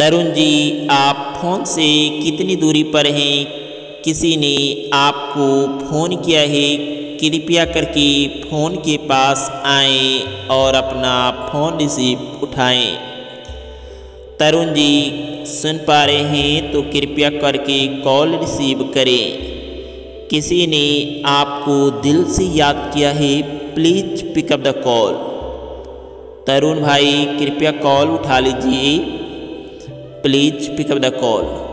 तरुण जी, आप फ़ोन से कितनी दूरी पर हैं? किसी ने आपको फ़ोन किया है? कृपया करके फ़ोन के पास आएं और अपना फ़ोन रिसीव उठाएं। तरुण जी, सुन पा रहे हैं तो कृपया करके कॉल रिसीव करें। किसी ने आपको दिल से याद किया है, please pick up the call. Tarun भाई, कृपया कॉल उठा लीजिए, प्लीज पिकअप द कॉल।